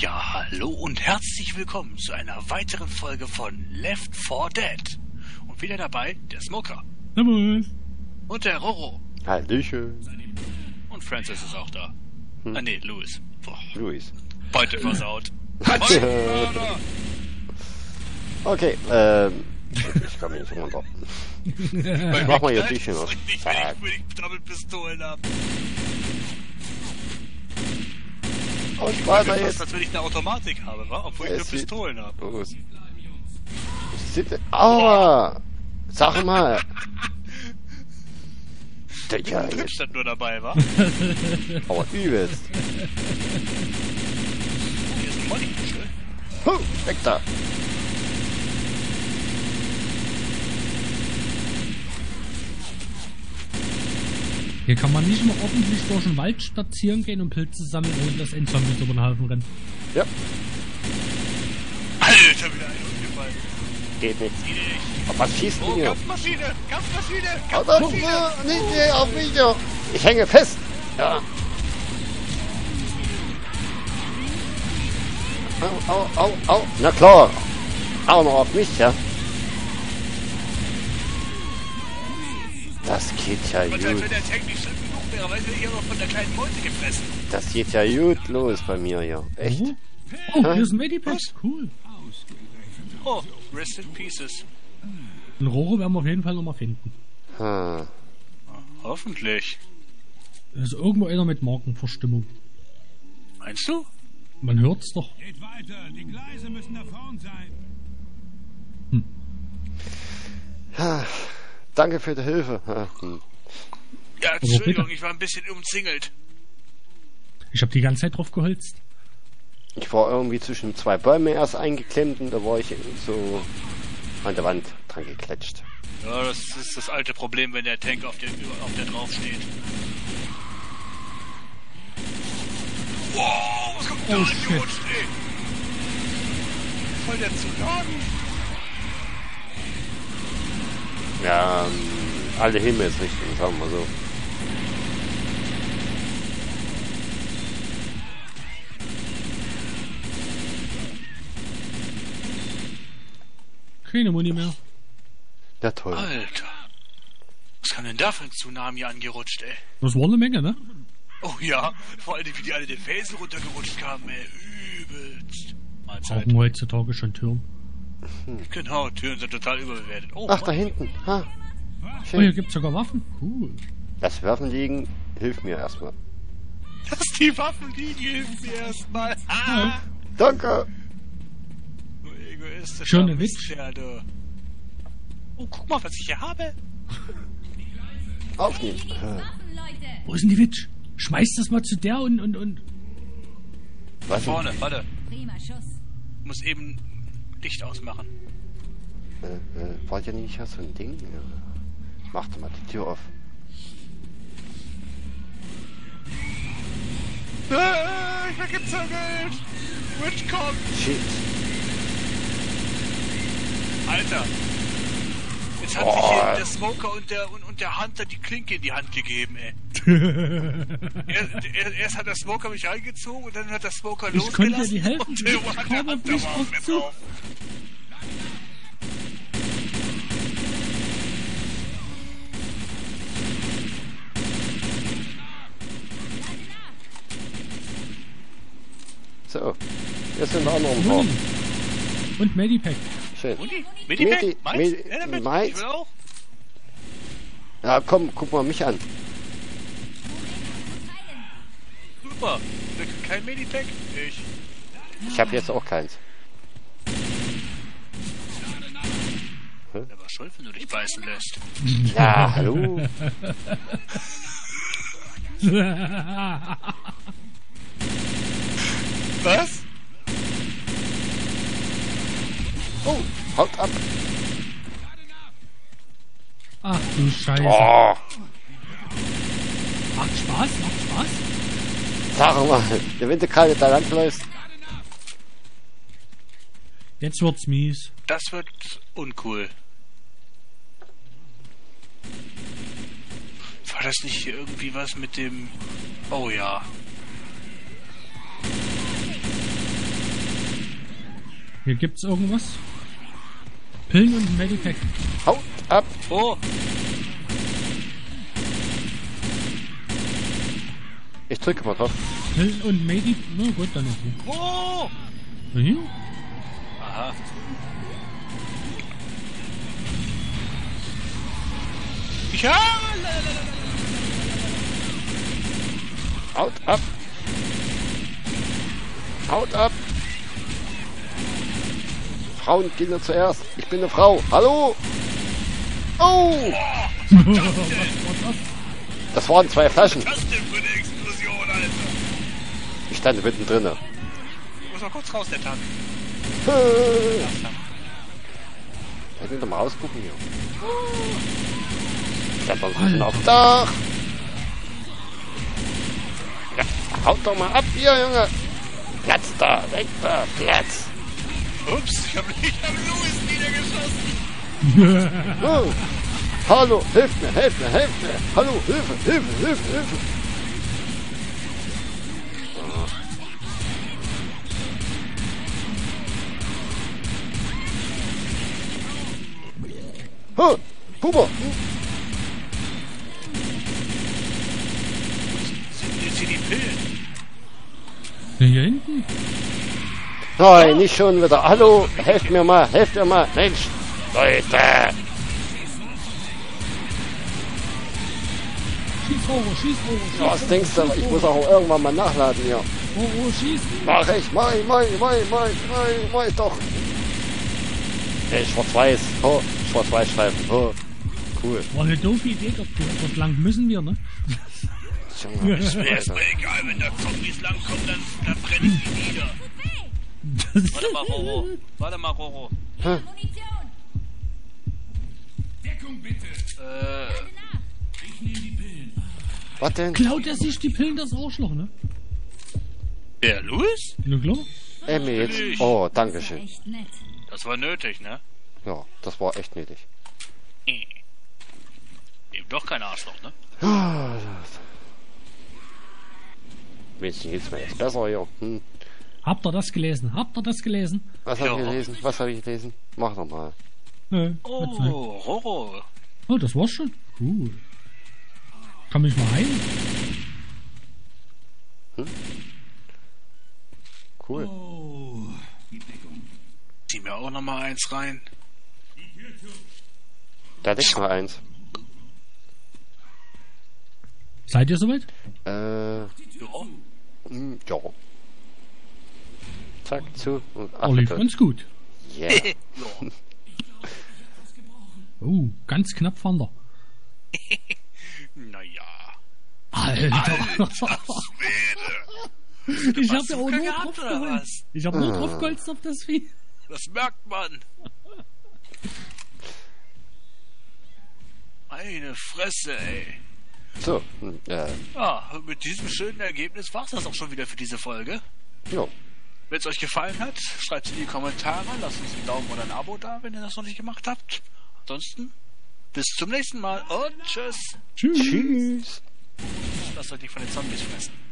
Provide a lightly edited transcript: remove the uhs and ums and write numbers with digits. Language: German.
Ja, hallo und herzlich willkommen zu einer weiteren Folge von Left 4 Dead. Und wieder dabei der Smoker. Servus. Und der Roro. Hallöchen. Und Francis ist auch da. Ah ne, Louis. Boah. Louis. Beute versaut. Okay, ich kann mich nicht runter. Ich mach mal jetzt Dich noch. Ich will Doppelpistolen ab. Und ich weiß jetzt, dass wenn ich eine Automatik habe, wa? Obwohl ich nur Pistolen habe. Aua! Sag mal! Der Typ stand nur dabei, wa? Aua, übelst! Hier ist ein Molly, schön. Huh, weg da! Hier kann man nicht mal ordentlich durch den Wald spazieren gehen und Pilze sammeln, ohne dass Endzombie über den Haufen rennt. Ja. Alter, wieder ein umgefallen. Geht nicht. Auf was schießt denn hier? Kampfmaschine! Kampfmaschine! Kampfmaschine! Oh, nee, auf mich doch! Ich hänge fest! Ja. Au, au, au, au. Na klar. Auch noch auf mich, ja. Das geht ja gut. Wenn der Tank nicht schlimm genug wäre, weil ich hier noch von der kleinen Meute gefressen. Das geht ja gut los bei mir hier. Echt? Oh, hier ist ein Medipack. Cool. Oh, Rest in Pieces. Ein Rohre werden wir auf jeden Fall nochmal finden. Hm. Hoffentlich. Da ist irgendwo einer mit Markenverstimmung. Meinst du? Man hört's doch. Geht weiter, die Gleise müssen da vorn sein. Hm. Ha. Danke für die Hilfe. Ja, Entschuldigung, ich war ein bisschen umzingelt. Ich habe die ganze Zeit drauf geholzt. Ich war irgendwie zwischen zwei Bäumen erst eingeklemmt und da war ich so an der Wand dran geklatscht. Ja, das ist das alte Problem, wenn der Tank auf der drauf steht. Wow, was kommt da angerutscht, ey? Voll der Zuladen. Ja, alle Himmelsrichtungen, sagen wir mal so. Keine Muni mehr. Ja, toll. Alter. Was kam denn da für ein Tsunami angerutscht, ey? Das war eine Menge, ne? Oh ja, vor allem wie die alle den Felsen runtergerutscht kamen, ey. Übelst. Mahlzeit. Brauchen wir heutzutage schon Türme. Hm. Genau, Türen sind total überbewertet. Oh, ach, Mann. Da hinten. Ha. Oh, hier gibt's sogar Waffen. Cool. Das Waffen liegen hilft mir erstmal. Dass die Waffen liegen hilft mir erstmal. Ah. Ja. Danke. Du egoistischer schöne Witz. Oh, guck mal, was ich hier habe. Aufnehmen. Wo ist denn die Witch? Schmeiß das mal zu der und. Was? Vorne, warte. Prima Schuss. Muss eben Licht ausmachen. War ja nicht so ein Ding. Ja. Mach doch mal die Tür auf. Ich bin gezüngelt! Witch kommt! Shit! Alter! Jetzt hat sich hier der Smoker und der Hunter die Klinke in die Hand gegeben, ey. Erst hat der Smoker mich reingezogen und dann hat der Smoker losgelassen. Ich konnte dir die helfen, und der Hunter war auf. So, jetzt sind wir auch noch im Raum. Und Medipack. Schön. Medipack? Meins? Ich will auch. Ja, komm, guck mal mich an. Super. Kein Medipack? Ich hab jetzt auch keins. Hm? Der war schuld, wenn du dich beißen lässt. Ja, hallo. Was? Oh, haut ab! Ach du Scheiße! Oh. Macht Spaß, macht Spaß! Sag mal, wenn du gerade da langläufst. Jetzt wird's mies. Das wird uncool. War das nicht hier irgendwie was mit dem... Oh ja. Hier gibt's irgendwas. Pillen und Medipack. Haut ab! Oh! Ich drücke mal drauf. Pillen und Medipack. Na gut, dann okay. Oh! Na hier? Aha. Ich habe... Haut ab! Haut ab! Frauen gehen nur zuerst. Ich bin eine Frau. Hallo? Oh! Das waren zwei Flaschen. Was ist das denn für eine Explosion, Alter? Ich stand mittendrin. Ich muss mal kurz raus, der Tank. Ich will doch mal ausgucken hier. Ich hab noch auf dem Dach. Ja, haut doch mal ab hier, Junge. Platz da, weg da, Platz. Ups, ich hab Louis niedergeschossen. Oh. Hallo, hilf mir, hilf mir, hilf mir. Hallo, Hilfe, Hilfe, Hilfe, Hilfe. Oh. Oh, Puber. Sind jetzt hier die Pillen? Sind hier hinten? Nein, nicht schon wieder. Hallo, helft mir mal, Mensch, Leute! Schieß Roro, schieß Roro, was denkst du? Ich muss auch irgendwann mal nachladen hier. Roro, schieß! Mach ich doch! Ey, schwarz-weiß, oh, schwarz-weiß schreiben, oh, cool. War eine doofe Idee, dort lang müssen wir, ne? Junge, ist mir erstmal egal, wenn da Zombies langkommen, dann brenne ich die nieder. Warte mal, Roro. Warte mal, Roro. Hä? Deckung bitte. Ich nehme die Pillen. Was denn? Klaut er sich die Pillen, das Arschloch, ne? Ja, Louis? Na klar. Emmy jetzt. Oh, danke schön. Das war nötig, ne? Ja, das war echt nötig. Eben doch kein Arschloch, ne? Mädchen, geht's mir echt besser hier. Hm. Habt ihr das gelesen? Habt ihr das gelesen? Was hab ich gelesen? Was hab ich gelesen? Mach doch mal. Nee, oh, Horror. Oh, das war's schon. Cool. Kann mich mal heilen. Hm? Cool. Oh. Zieh mir auch nochmal eins rein. Da deck mal eins. Seid ihr soweit? Ja. Ja. Zack, zu und ab. Oh, lief uns gut. Yeah. Oh, ganz knapp fand er. Naja. Alter. Schwede. Ich hab ja auch nur drauf geholt. Ich hab nur drauf geholzt auf das Vieh. Das merkt man. Meine Fresse, ey. So. Ja, mit diesem schönen Ergebnis war's das auch schon wieder für diese Folge. Ja. Wenn es euch gefallen hat, schreibt es in die Kommentare, lasst uns einen Daumen oder ein Abo da, wenn ihr das noch nicht gemacht habt. Ansonsten, bis zum nächsten Mal und tschüss. Tschüss. Lasst euch nicht von den Zombies fressen.